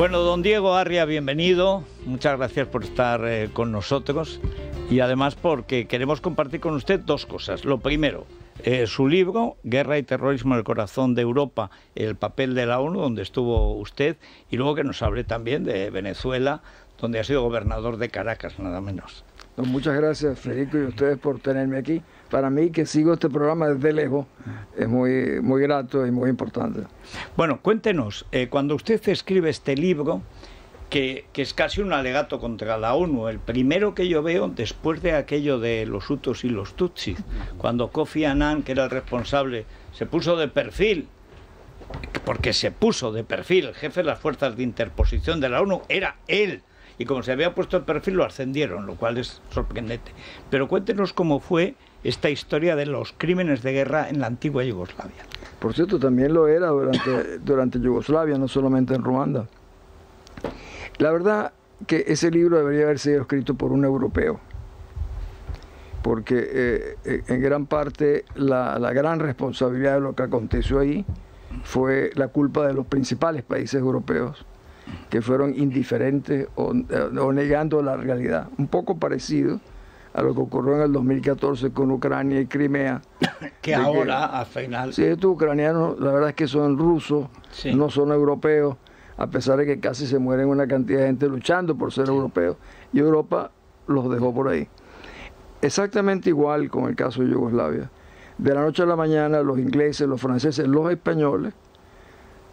Bueno, don Diego Arria, bienvenido. Muchas gracias por estar con nosotros y además porque queremos compartir con usted dos cosas. Lo primero, su libro, Guerra y Terrorismo en el Corazón de Europa, el papel de la ONU, donde estuvo usted, y luego que nos hable también de Venezuela, donde ha sido gobernador de Caracas, nada menos. Muchas gracias, Federico, y ustedes por tenerme aquí. Para mí, que sigo este programa desde lejos, es muy grato y muy importante. Bueno, cuéntenos, cuando usted escribe este libro, que es casi un alegato contra la ONU, el primero que yo veo después de aquello de los hutus y los tutsis, cuando Kofi Annan, que era el responsable, se puso de perfil, porque se puso de perfil, el jefe de las fuerzas de interposición de la ONU era él. Y como se había puesto el perfil, lo ascendieron, lo cual es sorprendente. Pero cuéntenos cómo fue esta historia de los crímenes de guerra en la antigua Yugoslavia. Por cierto, también lo era durante Yugoslavia, no solamente en Ruanda. La verdad que ese libro debería haber sido escrito por un europeo, porque en gran parte la gran responsabilidad de lo que aconteció ahí fue la culpa de los principales países europeos, que fueron indiferentes o negando la realidad. Un poco parecido a lo que ocurrió en el 2014 con Ucrania y Crimea. Que ahora, al final... Sí, estos ucranianos, la verdad es que son rusos, sí, no son europeos, a pesar de que casi se mueren una cantidad de gente luchando por ser, sí, europeos. Y Europa los dejó por ahí. Exactamente igual con el caso de Yugoslavia. De la noche a la mañana, los ingleses, los franceses, los españoles,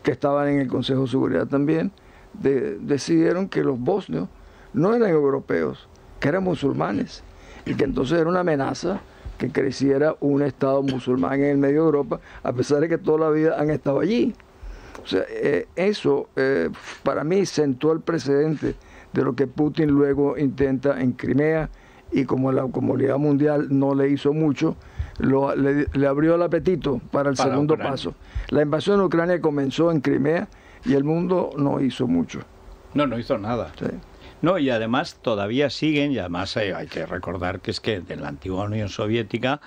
que estaban en el Consejo de Seguridad también, decidieron que los bosnios no eran europeos, que eran musulmanes, y que entonces era una amenaza que creciera un Estado musulmán en el medio de Europa, a pesar de que toda la vida han estado allí. O sea, eso para mí sentó el precedente de lo que Putin luego intenta en Crimea, y como la comunidad mundial no le hizo mucho, le abrió el apetito para el segundo paso. La invasión de Ucrania comenzó en Crimea, y el mundo no hizo mucho. No hizo nada. Sí. No, y además todavía siguen, y además hay que recordar que es que de la antigua Unión Soviética,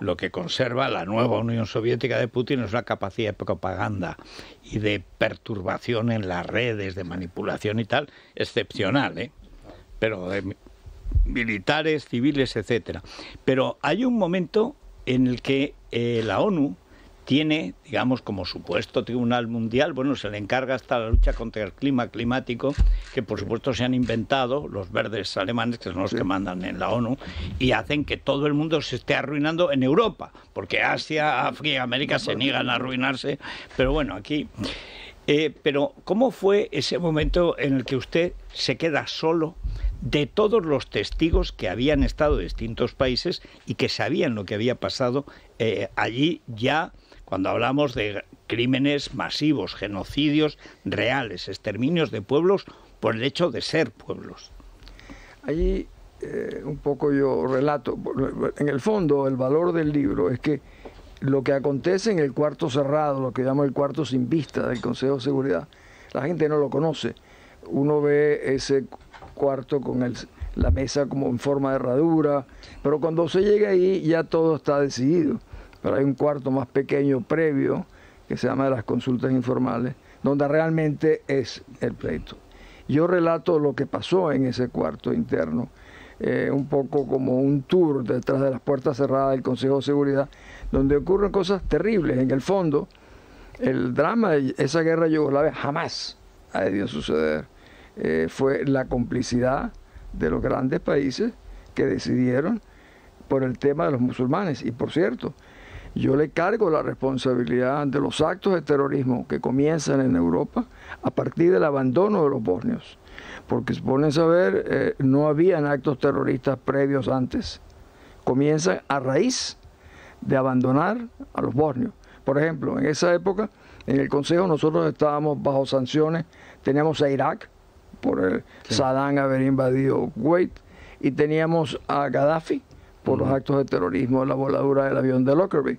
lo que conserva la nueva Unión Soviética de Putin es la capacidad de propaganda y de perturbación en las redes, de manipulación y tal, excepcional, ¿eh? Pero de militares, civiles, etcétera. Pero hay un momento en el que la ONU tiene, digamos, como supuesto tribunal mundial, bueno, se le encarga hasta la lucha contra el clima climático, que por supuesto se han inventado los verdes alemanes, que son los que mandan en la ONU, y hacen que todo el mundo se esté arruinando en Europa, porque Asia, África, América se niegan a arruinarse, pero bueno, aquí... pero, ¿cómo fue ese momento en el que usted se queda solo de todos los testigos que habían estado de distintos países y que sabían lo que había pasado allí ya? Cuando hablamos de crímenes masivos, genocidios reales, exterminios de pueblos por el hecho de ser pueblos. Allí un poco yo relato, en el fondo el valor del libro es que lo que acontece en el cuarto cerrado, lo que llamamos el cuarto sin vista del Consejo de Seguridad, la gente no lo conoce. Uno ve ese cuarto con la mesa como en forma de herradura, pero cuando se llega ahí ya todo está decidido. Pero hay un cuarto más pequeño previo, que se llama de las consultas informales, donde realmente es el pleito. Yo relato lo que pasó en ese cuarto interno, un poco como un tour detrás de las puertas cerradas del Consejo de Seguridad, donde ocurren cosas terribles. En el fondo, el drama de esa guerra yugoslavia jamás ha debido suceder. Fue la complicidad de los grandes países que decidieron por el tema de los musulmanes. Y por cierto, yo le cargo la responsabilidad de los actos de terrorismo que comienzan en Europa a partir del abandono de los bosnios. Porque, se ponen a saber, no habían actos terroristas previos antes. Comienzan a raíz de abandonar a los bosnios. Por ejemplo, en esa época, en el Consejo nosotros estábamos bajo sanciones. Teníamos a Irak, por el Saddam haber invadido Kuwait, y teníamos a Gaddafi, por los actos de terrorismo, la voladura del avión de Lockerbie.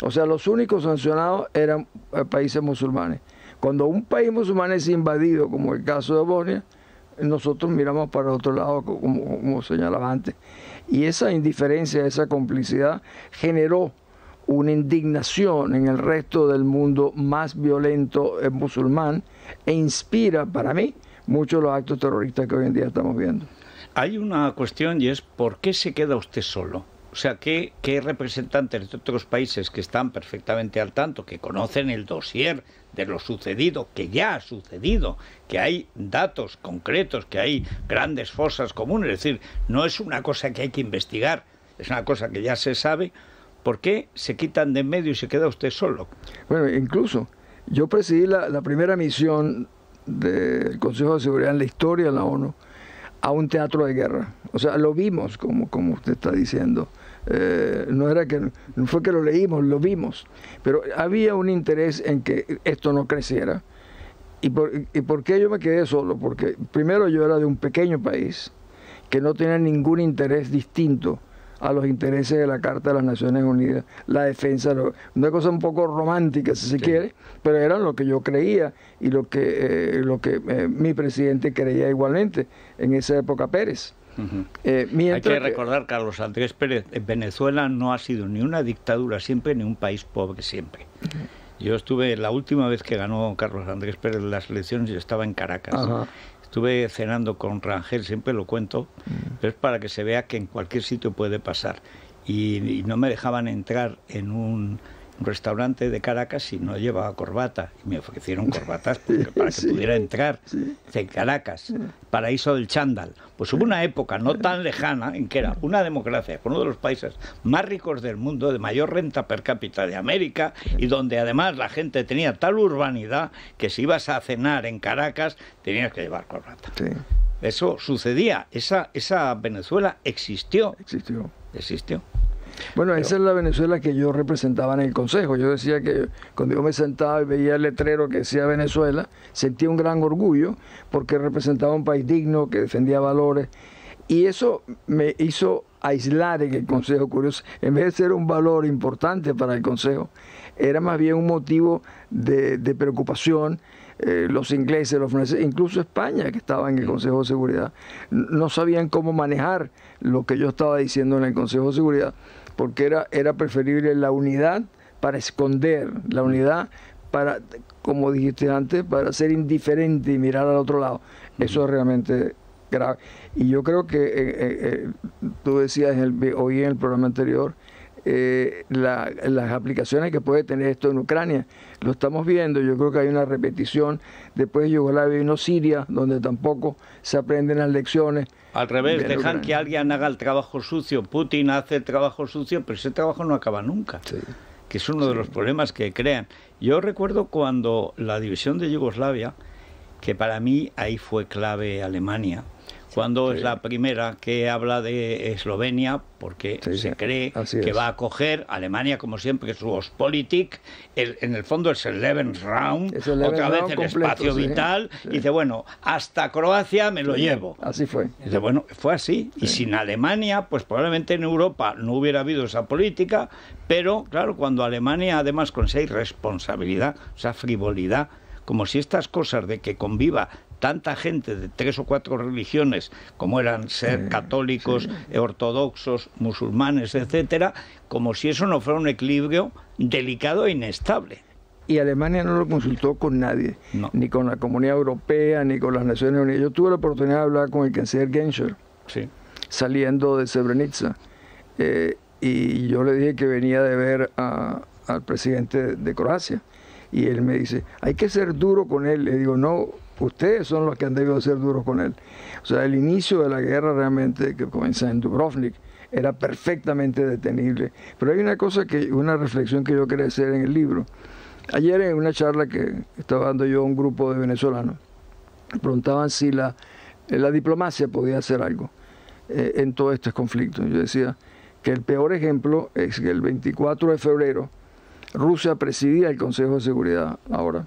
O sea, los únicos sancionados eran países musulmanes. Cuando un país musulmán es invadido, como el caso de Bosnia, nosotros miramos para otro lado, como señalaba antes. Y esa indiferencia, esa complicidad, generó una indignación en el resto del mundo más violento musulmán e inspira para mí muchos los actos terroristas que hoy en día estamos viendo. Hay una cuestión y es ¿por qué se queda usted solo? O sea, ¿qué representantes de otros países que están perfectamente al tanto, que conocen el dossier de lo sucedido, que ya ha sucedido, que hay datos concretos, que hay grandes fosas comunes, es decir, no es una cosa que hay que investigar, es una cosa que ya se sabe, ¿por qué se quitan de en medio y se queda usted solo? Bueno, incluso yo presidí la primera misión del Consejo de Seguridad en la historia de la ONU a un teatro de guerra. O sea, lo vimos, como usted está diciendo. No fue que lo leímos, lo vimos. Pero había un interés en que esto no creciera. ¿Y por qué yo me quedé solo? Porque primero yo era de un pequeño país que no tenía ningún interés distinto a los intereses de la Carta de las Naciones Unidas, la defensa, una cosa un poco romántica, si se quiere, pero era lo que yo creía y lo que mi presidente creía igualmente en esa época, Pérez. Hay que recordar, Carlos Andrés Pérez, Venezuela no ha sido ni una dictadura siempre, ni un país pobre siempre. Yo estuve, la última vez que ganó Carlos Andrés Pérez las elecciones, yo estaba en Caracas. Estuve cenando con Rangel, siempre lo cuento, pero es para que se vea que en cualquier sitio puede pasar. Y no me dejaban entrar en un restaurante de Caracas si no llevaba corbata. Y me ofrecieron corbatas para que pudiera entrar en Caracas, paraíso del chándal. Pues hubo una época no tan lejana en que era una democracia, uno de los países más ricos del mundo, de mayor renta per cápita de América, y donde además la gente tenía tal urbanidad que si ibas a cenar en Caracas tenías que llevar corbata. Sí. Eso sucedía, esa Venezuela existió. Bueno, esa es la Venezuela que yo representaba en el Consejo. Yo decía que cuando yo me sentaba y veía el letrero que decía Venezuela, sentía un gran orgullo porque representaba un país digno, que defendía valores. Y eso me hizo aislar en el Consejo. Curioso, en vez de ser un valor importante para el Consejo, era más bien un motivo de preocupación. Los ingleses, los franceses, incluso España, que estaba en el Consejo de Seguridad, no sabían cómo manejar lo que yo estaba diciendo en el Consejo de Seguridad, porque era preferible la unidad para esconder, la unidad para, como dijiste antes, para ser indiferente y mirar al otro lado. Eso es realmente grave. Y yo creo que, tú decías, oí en el programa anterior, las aplicaciones que puede tener esto en Ucrania, lo estamos viendo. Yo creo que hay una repetición. Después de Yugoslavia vino Siria, donde tampoco se aprenden las lecciones. Al revés, dejan que alguien haga el trabajo sucio. Putin hace el trabajo sucio, pero ese trabajo no acaba nunca, que es uno de los problemas que crean. Yo recuerdo cuando la división de Yugoslavia, que para mí ahí fue clave Alemania, cuando es la primera que habla de Eslovenia, porque se cree que va a acoger Alemania, como siempre, su Ostpolitik, en el fondo es el Lebensraum, otra vez el espacio vital, y dice, bueno, hasta Croacia me lo llevo. Así fue. Dice, bueno, fue así, y sin Alemania, pues probablemente en Europa no hubiera habido esa política, pero claro, cuando Alemania además con esa irresponsabilidad, esa frivolidad, como si estas cosas de que conviva tanta gente de 3 o 4 religiones, como eran ser católicos, ortodoxos, musulmanes, etcétera, como si eso no fuera un equilibrio delicado e inestable. Y Alemania no lo consultó con nadie, ni con la Comunidad Europea, ni con las Naciones Unidas. Yo tuve la oportunidad de hablar con el canciller Genscher, saliendo de Srebrenica, y yo le dije que venía de ver al presidente de Croacia, y él me dice, hay que ser duro con él. Le digo, no, ustedes son los que han debido ser duros con él. O sea, el inicio de la guerra realmente, que comenzó en Dubrovnik, era perfectamente detenible. Pero hay una cosa, una reflexión que yo quería hacer en el libro. Ayer en una charla que estaba dando yo a un grupo de venezolanos, preguntaban si la diplomacia podía hacer algo en todos estos conflictos. Yo decía que el peor ejemplo es que el 24 de febrero Rusia presidía el Consejo de Seguridad ahora,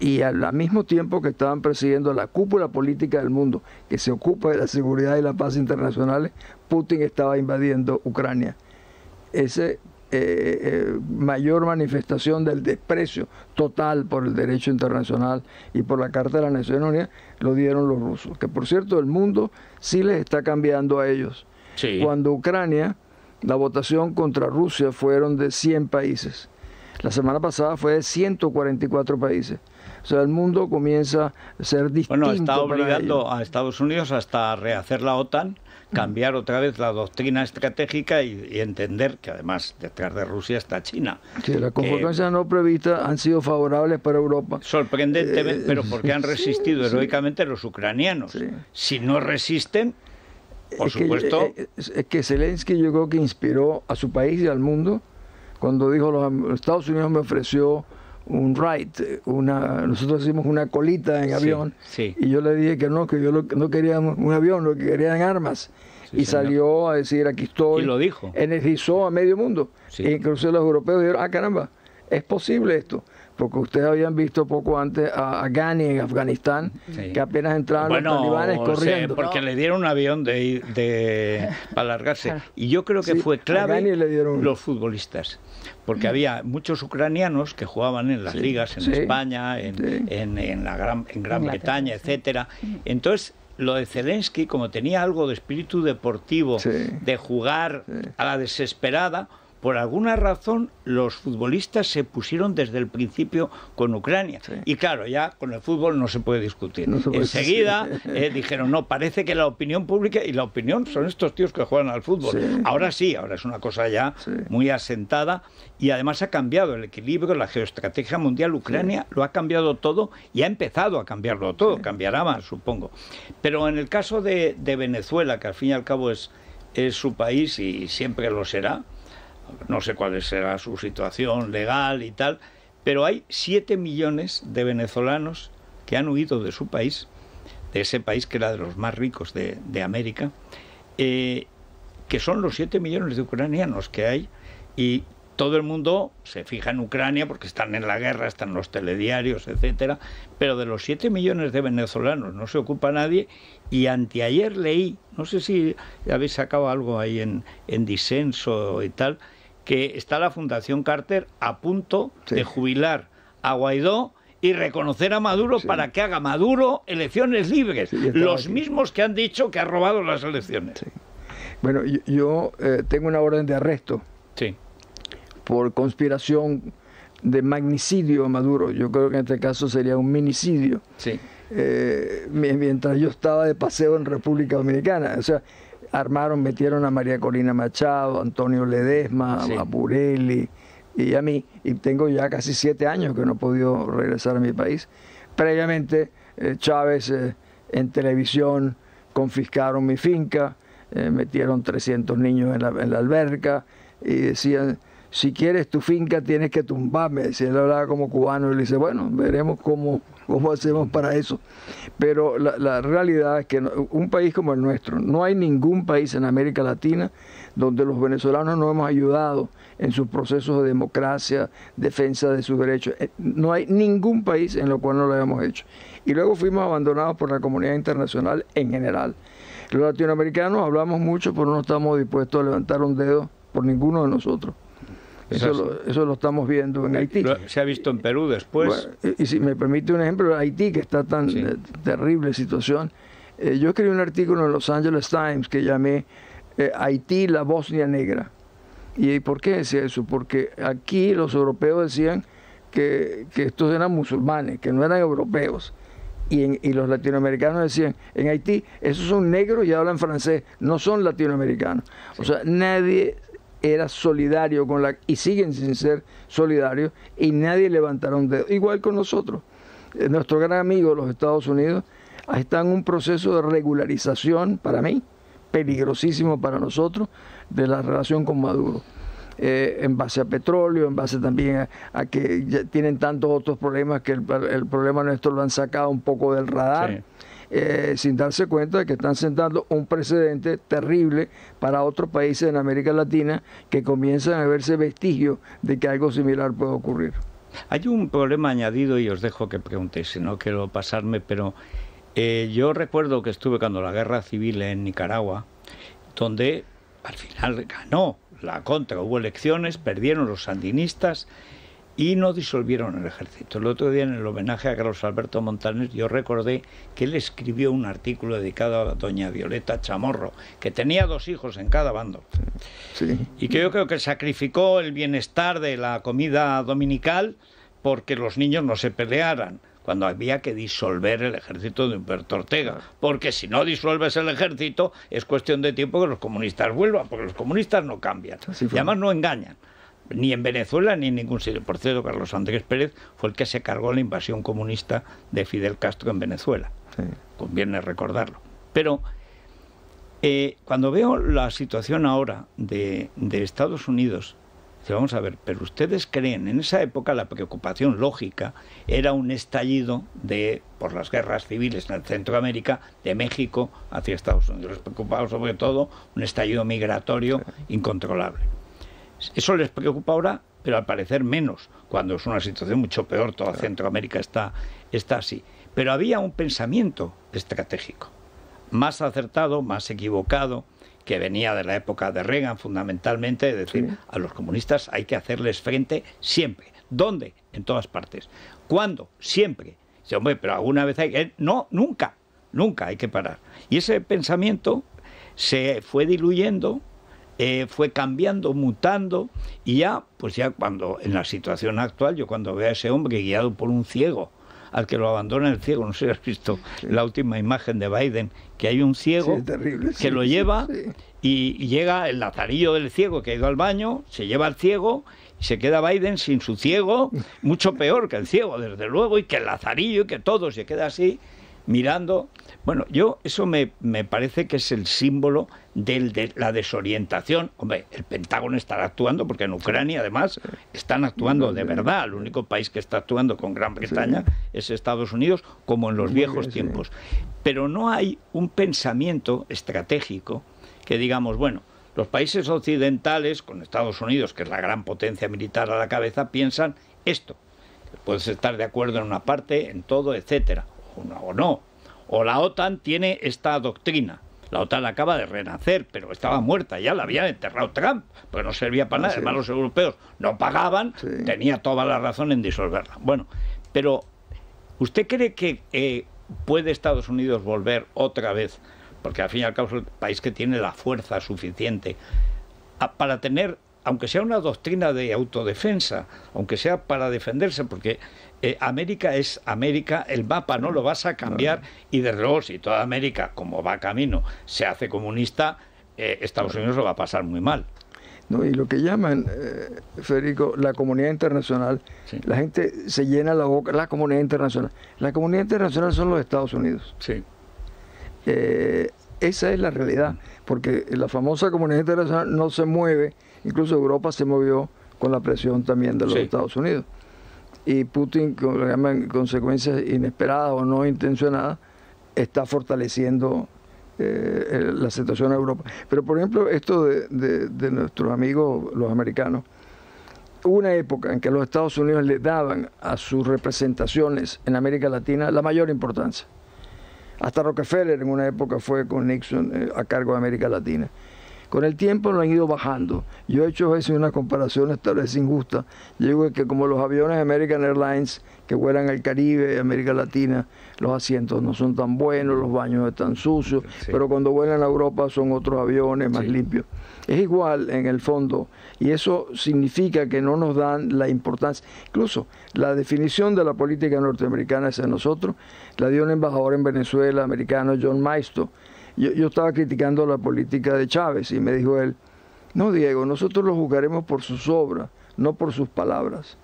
y al mismo tiempo que estaban presidiendo la cúpula política del mundo, que se ocupa de la seguridad y la paz internacionales, Putin estaba invadiendo Ucrania. Esa mayor manifestación del desprecio total por el derecho internacional y por la Carta de las Naciones Unidas lo dieron los rusos, que por cierto el mundo sí les está cambiando a ellos. Cuando Ucrania La votación contra Rusia fueron de 100 países. La semana pasada fue de 144 países. O sea, el mundo comienza a ser distinto. Bueno, está obligando a Estados Unidos hasta rehacer la OTAN, cambiar otra vez la doctrina estratégica y entender que además detrás de Rusia está China. Sí, las consecuencias no previstas han sido favorables para Europa. Sorprendentemente, pero porque han resistido heroicamente los ucranianos. Sí. Si no resisten, por supuesto... Es que Zelensky yo creo que inspiró a su país y al mundo cuando dijo, los Estados Unidos me ofreció un ride, nosotros hicimos una colita en avión, y yo le dije que no quería un avión, lo que querían armas, y señor. Salió a decir, aquí estoy, y lo dijo. Energizó a medio mundo, e incluso los europeos dijeron, ah caramba, es posible esto, porque ustedes habían visto poco antes a Ghani en Afganistán, que apenas entraban los talibanes corriendo. Porque le dieron un avión para largarse, y yo creo que fue clave los futbolistas. Porque había muchos ucranianos que jugaban en las ligas, en España, en Gran Bretaña, etcétera. Entonces, lo de Zelensky, como tenía algo de espíritu deportivo, de jugar a la desesperada, por alguna razón los futbolistas se pusieron desde el principio con Ucrania. Y claro, ya con el fútbol no se puede discutir. No se puede dijeron, no, parece que la opinión pública, y la opinión son estos tíos que juegan al fútbol. Ahora es una cosa ya muy asentada. Y además ha cambiado el equilibrio, la geoestrategia mundial. Ucrania lo ha cambiado todo y ha empezado a cambiarlo todo. Cambiará más, supongo. Pero en el caso de Venezuela, que al fin y al cabo es su país y siempre lo será, no sé cuál será su situación legal y tal, pero hay 7 millones de venezolanos que han huido de su país, de ese país que era de los más ricos de América, que son los 7 millones de ucranianos que hay, y todo el mundo se fija en Ucrania porque están en la guerra, están los telediarios, etcétera, pero de los 7 millones de venezolanos no se ocupa nadie. Y anteayer leí, no sé si habéis sacado algo ahí en disenso y tal, que está la Fundación Carter a punto de jubilar a Guaidó y reconocer a Maduro para que haga Maduro elecciones libres, mismos que han dicho que ha robado las elecciones. Bueno, yo tengo una orden de arresto por conspiración de magnicidio a Maduro. Yo creo que en este caso sería un minicidio. Mientras yo estaba de paseo en República Dominicana, o sea, metieron a María Corina Machado, Antonio Ledesma, a Burelli y a mí, y tengo ya casi 7 años que no he podido regresar a mi país. Previamente Chávez en televisión confiscaron mi finca, metieron 300 niños en la alberca y decían, si quieres tu finca tienes que tumbarme. Si él hablaba como cubano, él dice, bueno, veremos cómo hacemos para eso. Pero la realidad es que un país como el nuestro, no hay ningún país en América Latina donde los venezolanos no hemos ayudado en sus procesos de democracia, defensa de sus derechos. No hay ningún país en lo cual no lo hayamos hecho. Y luego fuimos abandonados por la comunidad internacional en general. Los latinoamericanos hablamos mucho, pero no estamos dispuestos a levantar un dedo por ninguno de nosotros. Eso lo estamos viendo en Haití. Se ha visto en Perú después. Bueno, y si me permite un ejemplo, Haití, que está tan terrible situación. Yo escribí un artículo en Los Angeles Times que llamé Haití, la Bosnia negra. ¿Y por qué decía eso? Porque aquí los europeos decían que estos eran musulmanes, que no eran europeos. Y los latinoamericanos decían, en Haití, esos son negros y hablan francés, no son latinoamericanos. O sea, nadie era solidario con y siguen sin ser solidarios, y nadie levantará un dedo. Igual con nosotros. Nuestro gran amigo, los Estados Unidos, está en un proceso de regularización, para mí, peligrosísimo para nosotros, de la relación con Maduro. En base a petróleo, en base también a que ya tienen tantos otros problemas que el problema nuestro lo han sacado un poco del radar. Sin darse cuenta de que están sentando un precedente terrible para otros países en América Latina que comienzan a verse vestigios de que algo similar puede ocurrir. Hay un problema añadido y os dejo que preguntéis, si no quiero pasarme, pero yo recuerdo que estuve cuando la guerra civil en Nicaragua, donde al final ganó la contra, hubo elecciones, perdieron los sandinistas. y no disolvieron el ejército. El otro día, en el homenaje a Carlos Alberto Montaner, yo recordé que él escribió un artículo dedicado a doña Violeta Chamorro, que tenía 2 hijos en cada bando. Sí. Y que yo creo que sacrificó el bienestar de la comida dominical porque los niños no se pelearan, cuando había que disolver el ejército de Humberto Ortega, porque si no disuelves el ejército es cuestión de tiempo que los comunistas vuelvan, porque los comunistas no cambian, y además no engañan, ni en Venezuela ni en ningún sitio. Por cierto, Carlos Andrés Pérez fue el que se cargó la invasión comunista de Fidel Castro en Venezuela, sí. Conviene recordarlo. Pero cuando veo la situación ahora de Estados Unidos, vamos a ver, pero ustedes creen, en esa época la preocupación lógica era un estallido por las guerras civiles en Centroamérica, de México hacia Estados Unidos. Les preocupaba sobre todo un estallido migratorio incontrolable. Eso les preocupa ahora, pero al parecer menos, cuando es una situación mucho peor, toda Centroamérica está así. Pero había un pensamiento estratégico, más acertado, más equivocado, que venía de la época de Reagan, fundamentalmente, es decir, a los comunistas hay que hacerles frente siempre. ¿Dónde? En todas partes. ¿Cuándo? Siempre. Dice, hombre, pero alguna vez hay que... No, nunca, nunca hay que parar. Y ese pensamiento se fue diluyendo, fue cambiando, mutando, y ya, pues ya cuando, en la situación actual, yo cuando veo a ese hombre guiado por un ciego, al que lo abandona el ciego, no sé si has visto la última imagen de Biden, que hay un ciego que lo lleva y llega el lazarillo del ciego que ha ido al baño, se lleva al ciego y se queda Biden sin su ciego, mucho peor que el ciego, desde luego, y que el lazarillo y que todo, se queda así mirando. Bueno, yo eso me parece que es el símbolo de la desorientación. Hombre, el Pentágono estará actuando, porque en Ucrania, además, están actuando de verdad. El único país que está actuando con Gran Bretaña es Estados Unidos, como en los viejos tiempos. Pero no hay un pensamiento estratégico que digamos, bueno, los países occidentales, con Estados Unidos, que es la gran potencia militar a la cabeza, piensan esto. Puedes estar de acuerdo en una parte, en todo, etcétera, o no. O la OTAN tiene esta doctrina. La OTAN acaba de renacer, pero estaba muerta, ya la había enterrado Trump, porque no servía para nada. Además, los europeos no pagaban, tenía toda la razón en disolverla. Bueno, pero ¿usted cree que puede Estados Unidos volver otra vez? Porque al fin y al cabo es el país que tiene la fuerza suficiente para tener, aunque sea una doctrina de autodefensa, aunque sea para defenderse, porque... América es América, el mapa no lo vas a cambiar, y desde luego si toda América, como va camino, se hace comunista, Estados Unidos lo va a pasar muy mal. No, y lo que llaman, Federico, la comunidad internacional, la gente se llena la boca, la comunidad internacional. La comunidad internacional son los Estados Unidos. Esa es la realidad, porque la famosa comunidad internacional no se mueve, incluso Europa se movió con la presión también de los Estados Unidos. Y Putin, con lo que llaman consecuencias inesperadas o no intencionadas, está fortaleciendo la situación en Europa. Pero, por ejemplo, esto de nuestros amigos los americanos, hubo una época en que los Estados Unidos le daban a sus representaciones en América Latina la mayor importancia. Hasta Rockefeller en una época fue con Nixon a cargo de América Latina. Con el tiempo lo han ido bajando. Yo he hecho a veces una comparación, tal vez injusta. Yo digo que como los aviones de American Airlines que vuelan al Caribe, América Latina, los asientos no son tan buenos, los baños están sucios, pero cuando vuelan a Europa son otros aviones más limpios. Es igual en el fondo, y eso significa que no nos dan la importancia. Incluso la definición de la política norteamericana hacia nosotros la dio un embajador en Venezuela, americano, John Maisto. Yo estaba criticando la política de Chávez y me dijo él, no, Diego, nosotros lo juzgaremos por sus obras, no por sus palabras.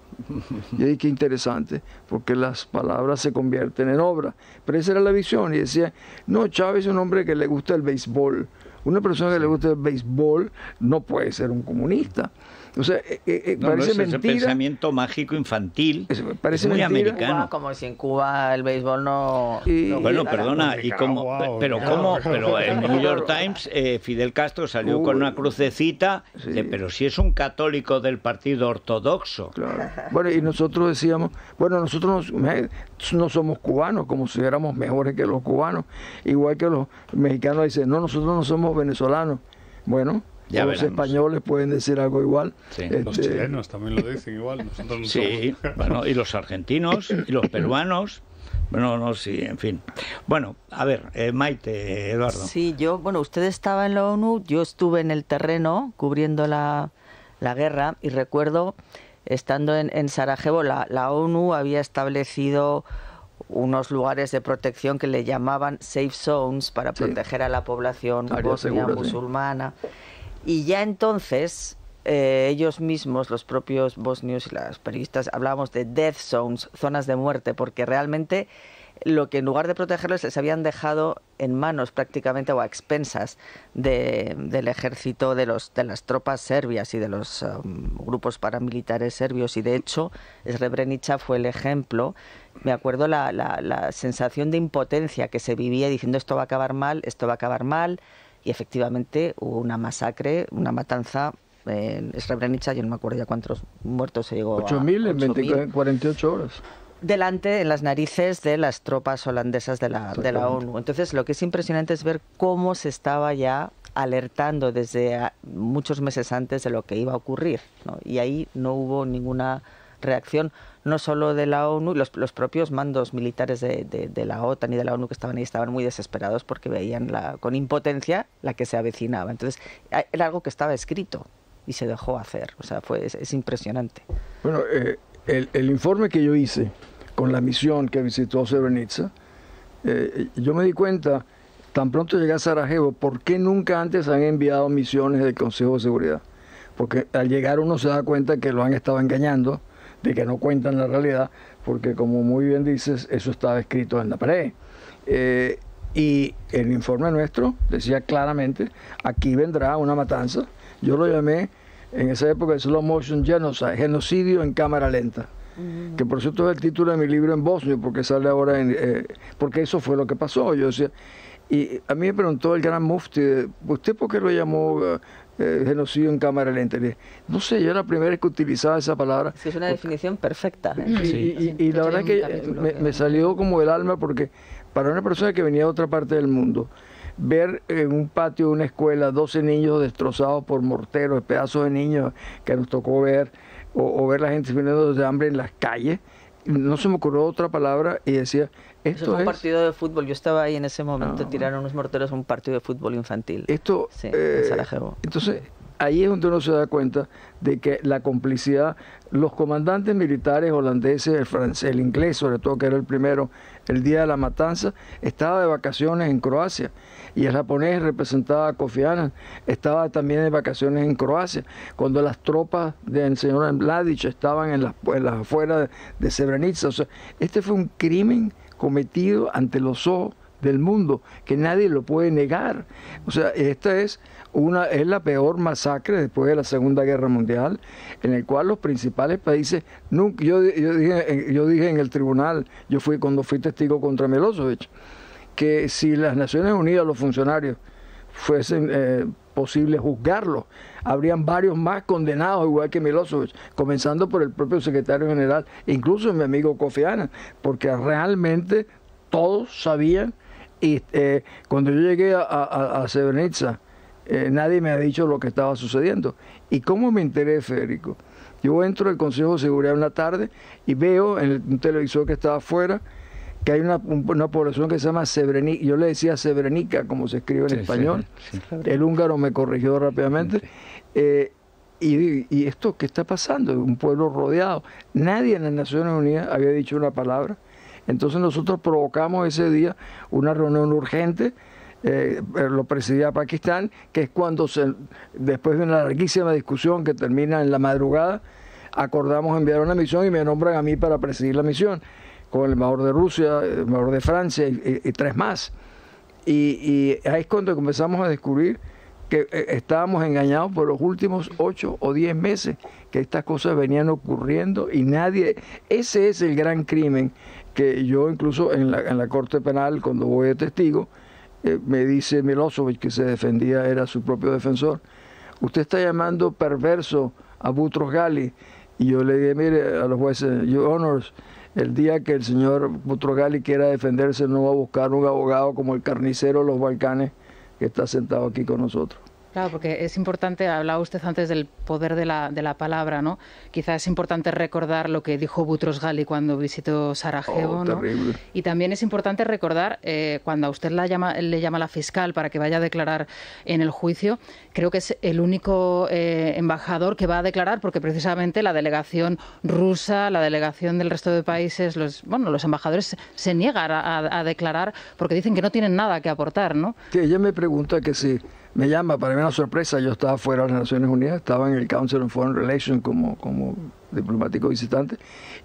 Y dije, qué interesante, porque las palabras se convierten en obras. Pero esa era la visión, y decía, no, Chávez es un hombre que le gusta el béisbol. Una persona que le gusta el béisbol no puede ser un comunista. O sea, parece mentira. Es el pensamiento mágico infantil. Parece muy americano. Cuba, como si en Cuba el béisbol no... bueno, perdona, y como, pero el New York Times, Fidel Castro salió con una crucecita, pero si es un católico del partido ortodoxo. Claro. Bueno, y nosotros decíamos, bueno, nosotros no somos cubanos, como si éramos mejores que los cubanos. Igual que los mexicanos dicen, no, nosotros no somos venezolanos. Bueno, Ya los españoles pueden decir algo igual. Sí. Los chilenos también lo dicen igual. Nosotros no sí, somos... bueno, y los argentinos, y los peruanos. Bueno, no, sí, en fin. Bueno, a ver, Maite, Eduardo. Sí, yo, bueno, usted estaba en la ONU, yo estuve en el terreno cubriendo la guerra y recuerdo, estando en Sarajevo, la ONU había establecido unos lugares de protección que le llamaban safe zones para proteger a la población bosnia musulmana. Y ya entonces ellos mismos, los propios bosnios y las periodistas, hablábamos de death zones, zonas de muerte, porque realmente lo que en lugar de protegerlos les habían dejado en manos prácticamente o a expensas del ejército, de las tropas serbias y de los grupos paramilitares serbios. Y de hecho, Srebrenica fue el ejemplo. Me acuerdo la sensación de impotencia que se vivía diciendo esto va a acabar mal, esto va a acabar mal. Y efectivamente hubo una masacre, una matanza en Srebrenica, yo no me acuerdo ya cuántos muertos se llegó a... 8.000 en 48 horas. Delante, en las narices de las tropas holandesas de la ONU. Entonces, lo que es impresionante es ver cómo se estaba ya alertando desde muchos meses antes de lo que iba a ocurrir, ¿no? Y ahí no hubo ninguna reacción, no solo de la ONU, los propios mandos militares de la OTAN y de la ONU que estaban ahí estaban muy desesperados porque veían con impotencia la que se avecinaba. Entonces, era algo que estaba escrito y se dejó hacer. O sea, es impresionante. Bueno, el informe que yo hice con la misión que visitó Srebrenica, yo me di cuenta, tan pronto llegué a Sarajevo, ¿por qué nunca antes han enviado misiones del Consejo de Seguridad? Porque al llegar uno se da cuenta que lo han estado engañando, de que no cuentan la realidad, porque como muy bien dices, eso estaba escrito en la pared. Y el informe nuestro decía claramente, aquí vendrá una matanza. Yo lo llamé, en esa época, slow motion genocide, genocidio en cámara lenta. Que por cierto es el título de mi libro en bosnio, porque sale ahora porque eso fue lo que pasó. Yo decía, y a mí me preguntó el gran mufti, ¿usted por qué lo llamó genocidio en cámara lenta? Le dije, no sé, yo era la primera que utilizaba esa palabra. Es que es una definición perfecta. Y la verdad es que me salió como del alma, porque para una persona que venía de otra parte del mundo, ver en un patio de una escuela 12 niños destrozados por morteros, pedazos de niños que nos tocó ver, o ver la gente viniendo de hambre en las calles, no se me ocurrió otra palabra y decía, esto es un partido de fútbol. Yo estaba ahí en ese momento, tiraron unos morteros a un partido de fútbol infantil. Esto, sí, en Sarajevo. Entonces, ahí es donde uno se da cuenta de que la complicidad, los comandantes militares holandeses, el francés, el inglés, sobre todo, que era el primero, el día de la matanza, estaba de vacaciones en Croacia. Y el japonés, representaba a Kofi Annan, estaba también de vacaciones en Croacia. Cuando las tropas del señor Mladić estaban en las afueras de Srebrenica. O sea, este fue un crimen cometido ante los ojos del mundo, que nadie lo puede negar. O sea, esta es la peor masacre después de la Segunda Guerra Mundial, en el cual los principales países nunca... Yo dije en el tribunal, cuando fui testigo contra Milosevic, que si las Naciones Unidas, los funcionarios, fuesen posible juzgarlos, habrían varios más condenados igual que Milosevic, comenzando por el propio secretario general, incluso mi amigo Kofi Annan, porque realmente todos sabían. Y cuando yo llegué a Srebrenica, nadie me ha dicho lo que estaba sucediendo. ¿Y cómo me enteré, Federico? Yo entro al Consejo de Seguridad una tarde y veo en un televisor que estaba afuera que hay una población que se llama Srebrenica. Yo le decía Srebrenica, como se escribe en español. Sí. El húngaro me corrigió rápidamente. Y esto, ¿qué está pasando? Un pueblo rodeado. Nadie en las Naciones Unidas había dicho una palabra. Entonces nosotros provocamos ese día una reunión urgente. Lo presidía Pakistán, que es cuando, después de una larguísima discusión que termina en la madrugada, acordamos enviar una misión y me nombran a mí para presidir la misión, con el embajador de Rusia, el embajador de Francia y tres más. Y ahí es cuando comenzamos a descubrir que estábamos engañados por los últimos 8 o 10 meses, que estas cosas venían ocurriendo y nadie... Ese es el gran crimen que yo, incluso en la Corte Penal, cuando voy de testigo, me dice Milosevic, que se defendía, era su propio defensor, usted está llamando perverso a Boutros Ghali. Y yo le dije, mire, a los jueces, your honors, el día que el señor Boutros Ghali quiera defenderse, no va a buscar un abogado como el carnicero de los Balcanes que está sentado aquí con nosotros. Claro, porque es importante, hablaba usted antes del poder de la palabra, ¿no? Quizás es importante recordar lo que dijo Boutros Ghali cuando visitó Sarajevo, ¿no? Terrible. Y también es importante recordar, cuando a usted le llama la fiscal para que vaya a declarar en el juicio, creo que es el único embajador que va a declarar, porque precisamente la delegación rusa, la delegación del resto de países, los embajadores se niegan a declarar porque dicen que no tienen nada que aportar, ¿no? Sí, ella me pregunta que si... Me llama, para mí una sorpresa, yo estaba fuera de las Naciones Unidas, estaba en el Council on Foreign Relations como diplomático visitante,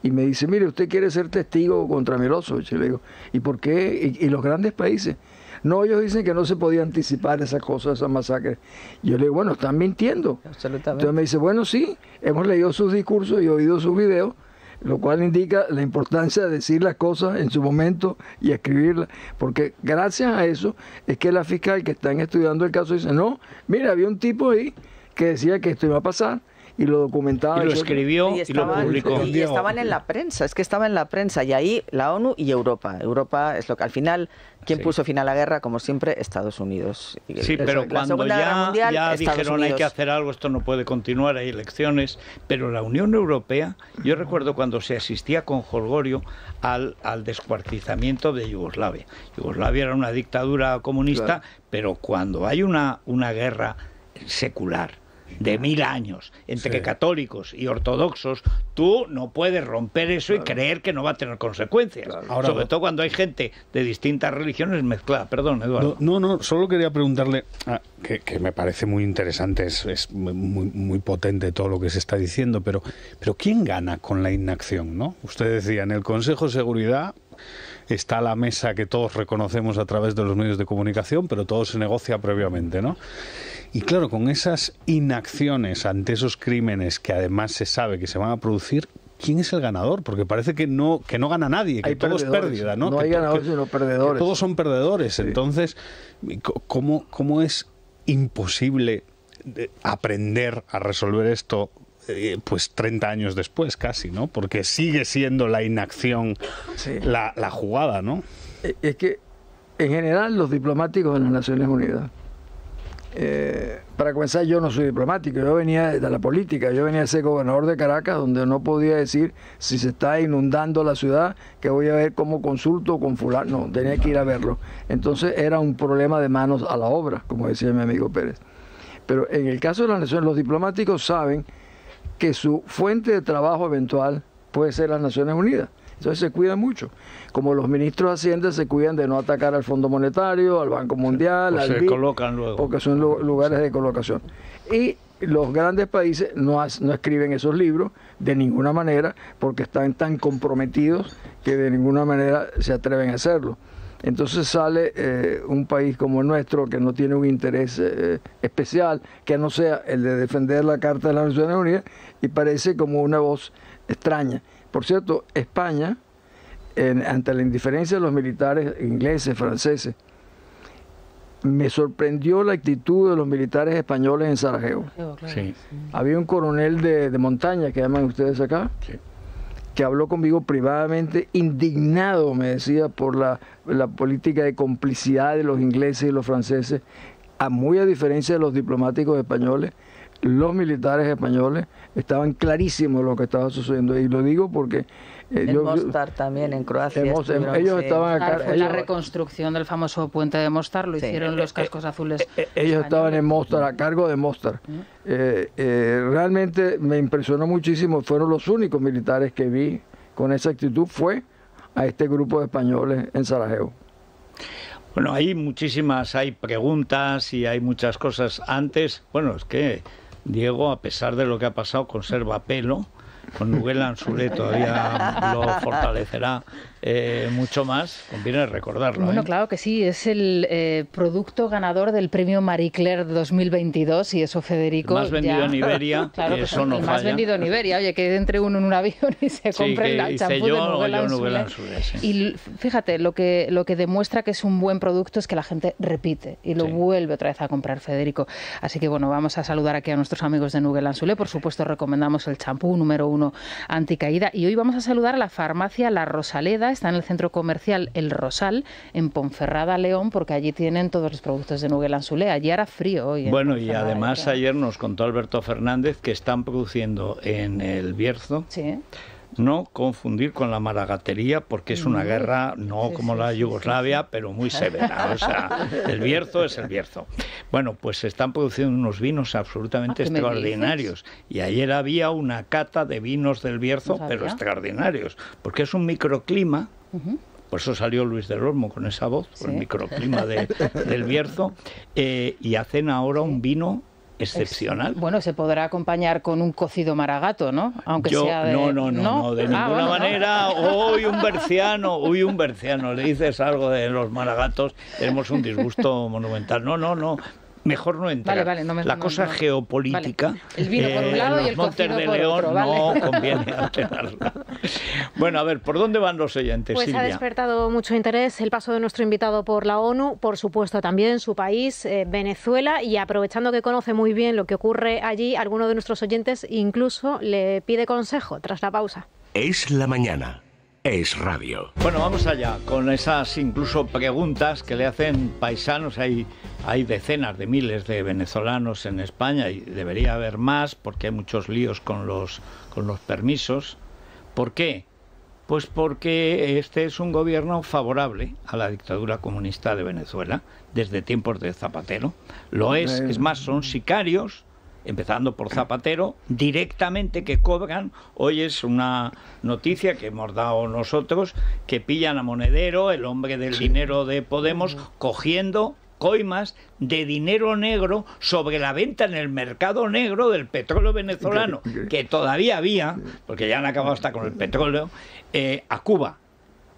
y me dice, mire, usted quiere ser testigo contra Milosevic. Y le digo, ¿y por qué? ¿Y los grandes países? No, ellos dicen que no se podía anticipar esas cosas, esas masacres. Yo le digo, bueno, están mintiendo. Absolutamente. Entonces me dice, bueno, sí, hemos leído sus discursos y oído sus videos, lo cual indica la importancia de decir las cosas en su momento y escribirlas, porque gracias a eso es que la fiscal que están estudiando el caso dice, no, mira, había un tipo ahí que decía que esto iba a pasar, y lo documentaba. Y lo escribió y lo publicó. Y estaban en la prensa, es que estaba en la prensa, y ahí la ONU y Europa. Europa es lo que al final, ¿quién puso fin a la guerra? Como siempre, Estados Unidos. Sí, pero cuando ya dijeron hay que hacer algo, esto no puede continuar, hay elecciones, pero la Unión Europea, yo recuerdo cuando se asistía con jolgorio al descuartizamiento de Yugoslavia. Yugoslavia era una dictadura comunista, claro, pero cuando hay una guerra secular, de 1000 años, entre católicos y ortodoxos, tú no puedes romper eso y creer que no va a tener consecuencias. Claro. Ahora, sobre todo cuando hay gente de distintas religiones mezclada. Perdón, Eduardo. No, solo quería preguntarle, que me parece muy interesante, es muy, muy potente todo lo que se está diciendo, pero ¿quién gana con la inacción, no? Usted decía, en el Consejo de Seguridad está la mesa que todos reconocemos a través de los medios de comunicación, pero todo se negocia previamente, ¿no? Y claro, con esas inacciones ante esos crímenes que además se sabe que se van a producir, ¿quién es el ganador? Porque parece que no gana nadie, que todo es pérdida, ¿no? No hay ganadores sino perdedores. Todos son perdedores. Sí. Entonces, ¿cómo es imposible aprender a resolver esto? Pues 30 años después casi, ¿no? Porque sigue siendo la inacción la jugada, ¿no? Es que, en general, los diplomáticos de las Naciones Unidas, para comenzar, yo no soy diplomático, yo venía de la política, yo venía a ser gobernador de Caracas, donde no podía decir si se está inundando la ciudad, que voy a ver cómo consulto con fulano, no, tenía que ir a verlo. Entonces era un problema de manos a la obra, como decía mi amigo Pérez. Pero en el caso de las Naciones, los diplomáticos saben que su fuente de trabajo eventual puede ser las Naciones Unidas. Entonces se cuidan mucho. Como los ministros de Hacienda se cuidan de no atacar al Fondo Monetario, al Banco Mundial, al BID, colocan luego, porque son lugares de colocación. Y los grandes países no escriben esos libros de ninguna manera, porque están tan comprometidos que de ninguna manera se atreven a hacerlo. Entonces sale un país como el nuestro, que no tiene un interés especial, que no sea el de defender la Carta de las Naciones Unidas, y parece como una voz extraña. Por cierto, España, ante la indiferencia de los militares ingleses, franceses, me sorprendió la actitud de los militares españoles en Sarajevo. Sí. Había un coronel de montaña, que llaman ustedes acá, que habló conmigo privadamente, indignado, me decía, por la política de complicidad de los ingleses y los franceses, muy a diferencia de los diplomáticos españoles. Los militares españoles estaban clarísimos lo que estaba sucediendo, y lo digo porque... en Mostar también, en Croacia. Ellos estaban acá. Fue la reconstrucción del famoso puente de Mostar, lo hicieron los cascos azules. Ellos estaban en Mostar, a cargo de Mostar. Realmente me impresionó muchísimo, fueron los únicos militares que vi con esa actitud, fue a este grupo de españoles en Sarajevo. Bueno, hay preguntas y hay muchas cosas. Antes, bueno, es que Diego, a pesar de lo que ha pasado, conserva pelo. Con Miguel Anzulé todavía lo fortalecerá mucho más. Conviene recordarlo. Bueno, claro que sí. Es el producto ganador del premio Marie Claire 2022. Y eso, Federico... El más vendido en Iberia. Claro, que eso no falla. El más vendido en Iberia. Oye, que entre uno en un avión y se compre el champú de Miguel Anzulé. Y fíjate, lo que demuestra que es un buen producto es que la gente repite y lo vuelve otra vez a comprar, Federico. Así que bueno, vamos a saludar aquí a nuestros amigos de Miguel Anzulé. Por supuesto, recomendamos el champú número 1 alguno anticaída. Y hoy vamos a saludar a la farmacia La Rosaleda, está en el centro comercial El Rosal, en Ponferrada, León, porque allí tienen todos los productos de Nouguelansulé. Allí hará frío hoy. Bueno, y además ayer nos contó Alberto Fernández que están produciendo en el Bierzo. Sí. No confundir con la maragatería, porque es una guerra, no como la Yugoslavia, pero muy severa. O sea, el Bierzo es el Bierzo. Bueno, pues se están produciendo unos vinos absolutamente extraordinarios. Y ayer había una cata de vinos del Bierzo, pero extraordinarios, porque es un microclima. Por eso salió Luis del Olmo con esa voz, por el microclima del Bierzo. Y hacen ahora un vino excepcional. Bueno, se podrá acompañar con un cocido maragato, ¿no? Aunque sea de... No, de ninguna manera. Hoy un berciano, le dices algo de los maragatos, tenemos un disgusto monumental. No. Mejor no entrar. La cosa geopolítica, el vino por un lado y el Montes de León por otro, no conviene alterarla. Bueno, a ver, ¿por dónde van los oyentes, pues, Silvia? Ha despertado mucho interés el paso de nuestro invitado por la ONU, por supuesto también su país, Venezuela, y aprovechando que conoce muy bien lo que ocurre allí, alguno de nuestros oyentes incluso le pide consejo tras la pausa. Es la mañana. Es radio. Bueno, vamos allá con esas incluso preguntas que le hacen paisanos. Hay decenas de miles de venezolanos en España y debería haber más porque hay muchos líos con los permisos. ¿Por qué? Pues porque este es un gobierno favorable a la dictadura comunista de Venezuela desde tiempos de Zapatero. Lo es más, son sicarios, empezando por Zapatero, directamente, que cobran. Hoy es una noticia que hemos dado nosotros, que pillan a Monedero, el hombre del dinero de Podemos, cogiendo coimas de dinero negro sobre la venta en el mercado negro del petróleo venezolano, que todavía había, porque ya han acabado hasta con el petróleo, a Cuba.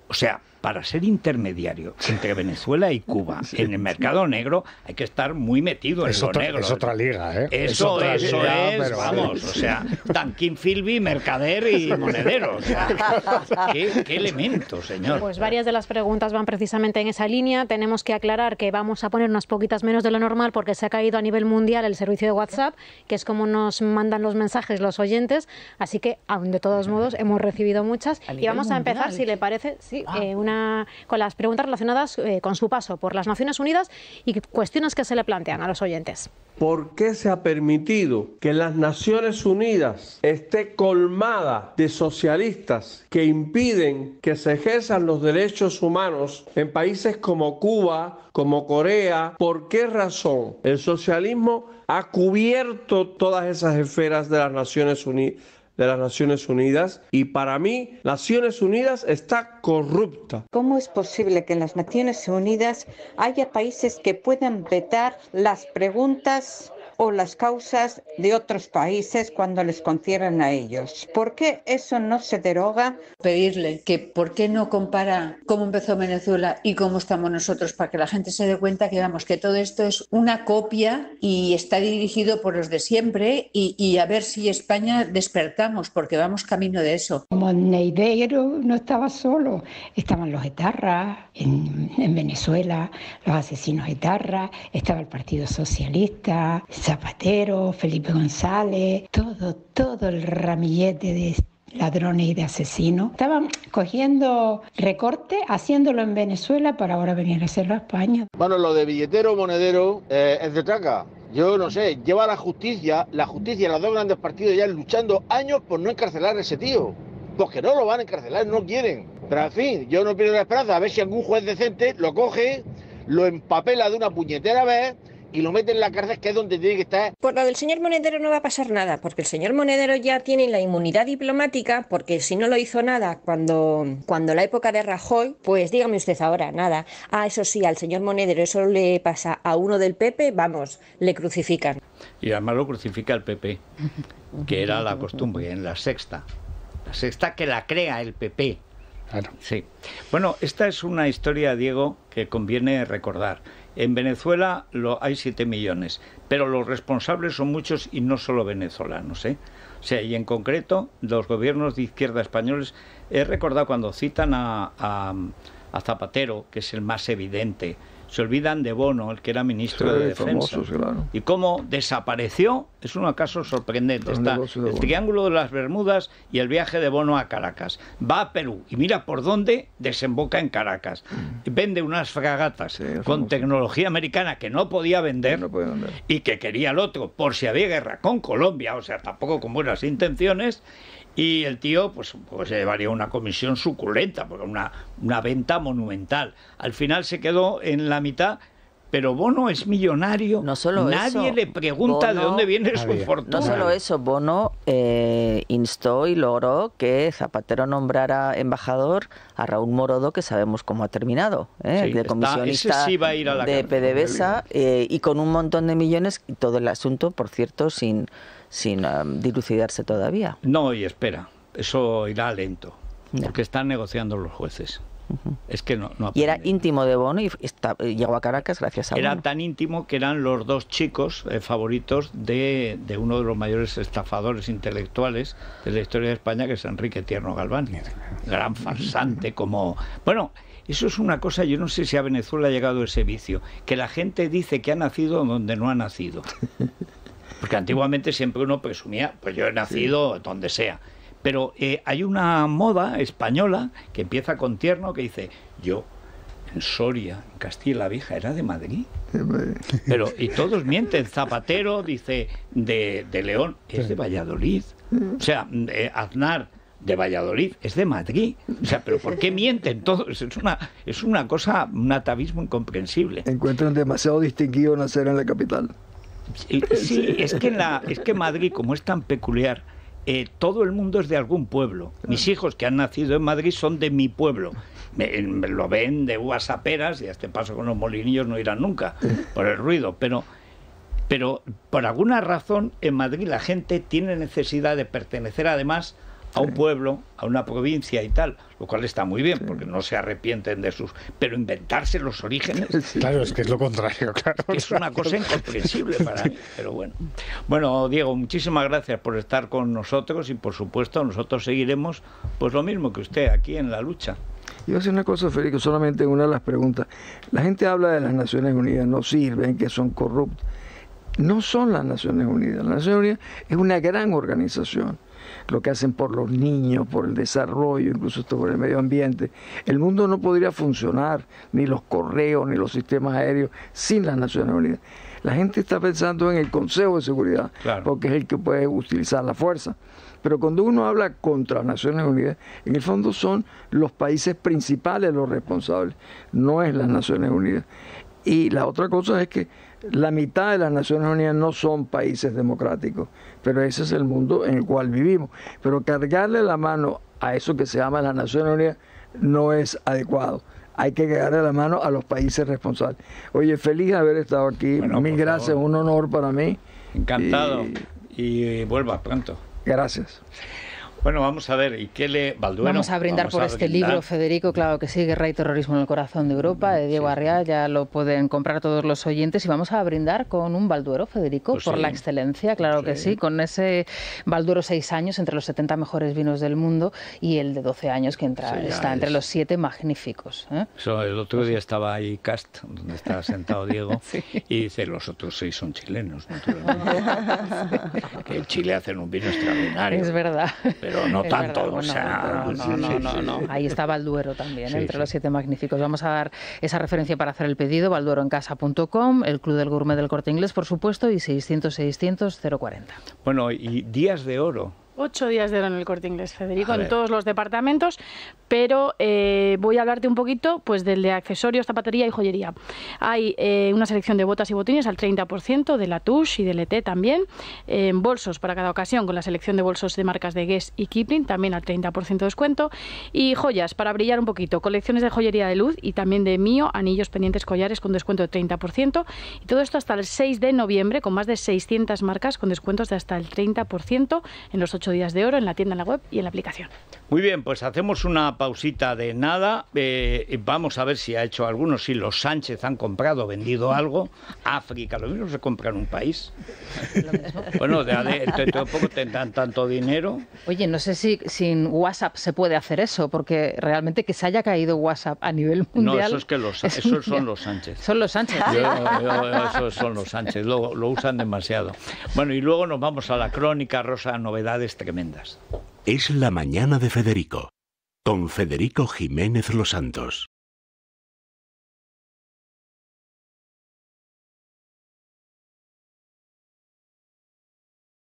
O sea, para ser intermediario entre Venezuela y Cuba en el mercado negro hay que estar muy metido en lo negro. Es otra liga, ¿eh? Eso es, pero vamos, sí. O sea, Duncan Philby, mercader y monedero. O sea, ¿qué elemento, señor? Pues varias de las preguntas van precisamente en esa línea. Tenemos que aclarar que vamos a poner unas poquitas menos de lo normal porque se ha caído a nivel mundial el servicio de WhatsApp, que es como nos mandan los mensajes los oyentes. Así que, aún de todos modos, hemos recibido muchas. Y vamos a empezar, si le parece, con las preguntas relacionadas con su paso por las Naciones Unidas y cuestiones que se le plantean a los oyentes. ¿Por qué se ha permitido que las Naciones Unidas esté colmada de socialistas que impiden que se ejerzan los derechos humanos en países como Cuba, como Corea? ¿Por qué razón el socialismo ha cubierto todas esas esferas de las Naciones Unidas? Y para mí, Naciones Unidas está corrupta. ¿Cómo es posible que en las Naciones Unidas haya países que puedan vetar las preguntas o las causas de otros países cuando les conciernen a ellos? ¿Por qué eso no se deroga? Pedirle que por qué no compara cómo empezó Venezuela y cómo estamos nosotros, para que la gente se dé cuenta que todo esto es una copia y está dirigido por los de siempre, y a ver si España despertamos, porque vamos camino de eso. Monedero no estaba solo, estaban los etarras en Venezuela, los asesinos etarras, estaba el Partido Socialista, Zapatero, Felipe González, todo el ramillete de ladrones y de asesinos. Estaban cogiendo recorte, haciéndolo en Venezuela para ahora venir a hacerlo a España. Bueno, lo de billetero, monedero, es de traca. Yo no sé, lleva la justicia, los dos grandes partidos ya luchando años por no encarcelar a ese tío. Porque no lo van a encarcelar, no quieren. Pero en fin, yo no pierdo la esperanza, a ver si algún juez decente lo coge, lo empapela de una puñetera vez y lo meten en la cárcel, que es donde tiene que estar. Por lo del señor Monedero no va a pasar nada, porque el señor Monedero ya tiene la inmunidad diplomática, porque si no lo hizo nada cuando la época de Rajoy, pues dígame usted ahora, nada. Ah, eso sí, al señor Monedero eso le pasa a uno del PP, vamos, le crucifican. Y además lo crucifica el PP, que era la costumbre en La Sexta, que la crea el PP. Claro. Sí. Bueno, esta es una historia, Diego, que conviene recordar. En Venezuela hay 7 millones, pero los responsables son muchos y no solo venezolanos, ¿eh? O sea, y en concreto, los gobiernos de izquierda españoles, he recordado cuando citan a Zapatero, que es el más evidente, Se olvidan de Bono, el que era ministro de Defensa. Famosos, claro. Y cómo desapareció, es un caso sorprendente. Está el Triángulo de las Bermudas y el viaje de Bono a Caracas. Va a Perú y mira por dónde desemboca en Caracas. Vende unas fragatas con tecnología americana que no podía vender, y que quería el otro por si había guerra con Colombia, o sea, tampoco con buenas intenciones. Y el tío pues se llevaría una comisión suculenta, porque una venta monumental. Al final se quedó en la mitad, pero Bono es millonario. No solo nadie eso, le pregunta Bono, de dónde viene su fortuna. No solo eso, Bono instó y logró que Zapatero nombrara embajador a Raúl Morodo, que sabemos cómo ha terminado, sí, de comisionista de PDVSA, y con un montón de millones, y todo el asunto, por cierto, sin dilucidarse todavía. No, y espera, eso irá lento, porque están negociando los jueces. Es que no y era íntimo de Bono, y llegó a Caracas gracias a Bono. Era tan íntimo que eran los dos chicos favoritos de uno de los mayores estafadores intelectuales de la historia de España, que es Enrique Tierno Galván. Gran farsante como... Bueno, eso es una cosa, yo no sé si a Venezuela ha llegado ese vicio, que la gente dice que ha nacido donde no ha nacido. Porque antiguamente siempre uno presumía, pues yo he nacido donde sea. Pero hay una moda española que empieza con Tierno, que dice, yo en Soria, en Castilla la Vieja, era de Madrid. Pero, y todos mienten, Zapatero dice de León, es de Valladolid. O sea, Aznar de Valladolid, es de Madrid. O sea, pero ¿por qué mienten todos? Es una cosa, un atavismo incomprensible. Encuentran demasiado distinguido nacer en la capital. Sí, es que Madrid, como es tan peculiar, todo el mundo es de algún pueblo. Mis hijos que han nacido en Madrid son de mi pueblo. Me lo ven de uvas a peras, y a este paso con los molinillos no irán nunca por el ruido. Pero por alguna razón en Madrid la gente tiene necesidad de pertenecer además a un pueblo, a una provincia y tal, lo cual está muy bien, porque no se arrepienten de sus... Pero inventarse los orígenes... Claro, es que es lo contrario, claro. Es una cosa incomprensible para mí, pero bueno. Bueno, Diego, muchísimas gracias por estar con nosotros y, por supuesto, nosotros seguiremos pues lo mismo que usted aquí en la lucha. Yo voy a decir una cosa, Federico, solamente una de las preguntas. La gente habla de las Naciones Unidas, no sirven, que son corruptas. No son las Naciones Unidas. Las Naciones Unidas es una gran organización. Lo que hacen por los niños, por el desarrollo, incluso por el medio ambiente. El mundo no podría funcionar, ni los correos, ni los sistemas aéreos, sin las Naciones Unidas. La gente está pensando en el Consejo de Seguridad, claro, porque es el que puede utilizar la fuerza. Pero cuando uno habla contra las Naciones Unidas, en el fondo son los países principales los responsables, no es las Naciones Unidas. Y la otra cosa es que la mitad de las Naciones Unidas no son países democráticos, pero ese es el mundo en el cual vivimos. Pero cargarle la mano a eso que se llama las Naciones Unidas no es adecuado. Hay que cargarle la mano a los países responsables. Oye, feliz de haber estado aquí. Bueno, mil gracias, favor. Un honor para mí. Encantado. Y vuelva pronto. Gracias. Bueno, vamos a ver, ¿y qué le Balduero? Vamos a brindar por este libro, Federico, claro que sí, Guerra y Terrorismo en el Corazón de Europa, de Diego Arria, ya lo pueden comprar todos los oyentes, y vamos a brindar con un Balduero, Federico, pues por la excelencia, claro que sí, con ese Balduero 6 años, entre los 70 mejores vinos del mundo, y el de 12 años que está entre los 7 magníficos. Eso, el otro día estaba ahí Cast, donde estaba sentado Diego, y dice, los otros 6 son chilenos, naturalmente. Que en Chile hacen un vino extraordinario. Es verdad. Pero no tanto, o sea... No. Ahí está Balduero también, entre los 7 magníficos. Vamos a dar esa referencia para hacer el pedido, baldueroencasa.com, el Club del Gourmet del Corte Inglés, por supuesto, y 600-600-040. Bueno, y días de oro. 8 días de oro en el Corte Inglés, Federico, en todos los departamentos, pero voy a hablarte un poquito pues del de accesorios, zapatería y joyería. Hay una selección de botas y botines al 30%, de Latouche y de Leté también, bolsos para cada ocasión con la selección de bolsos de marcas de Guess y Kipling, también al 30% de descuento, y joyas para brillar un poquito, colecciones de joyería de Luz y también de Mío, anillos, pendientes, collares con descuento de 30%, y todo esto hasta el 6 de noviembre con más de 600 marcas con descuentos de hasta el 30% en los 8 8 días de oro en la tienda, en la web y en la aplicación. Muy bien, pues hacemos una pausita de nada. Vamos a ver si ha hecho algunos, si los Sánchez han comprado o vendido algo. África, lo mismo se compra en un país. Bueno, tampoco tendrán tanto dinero. Oye, no sé si sin WhatsApp se puede hacer eso, porque realmente que se haya caído WhatsApp a nivel mundial... No, eso es que esos son los Sánchez. Son los Sánchez. Esos son los Sánchez, lo usan demasiado. Bueno, y luego nos vamos a la crónica rosa, novedades tremendas. Es la mañana de Federico, con Federico Jiménez Los Santos.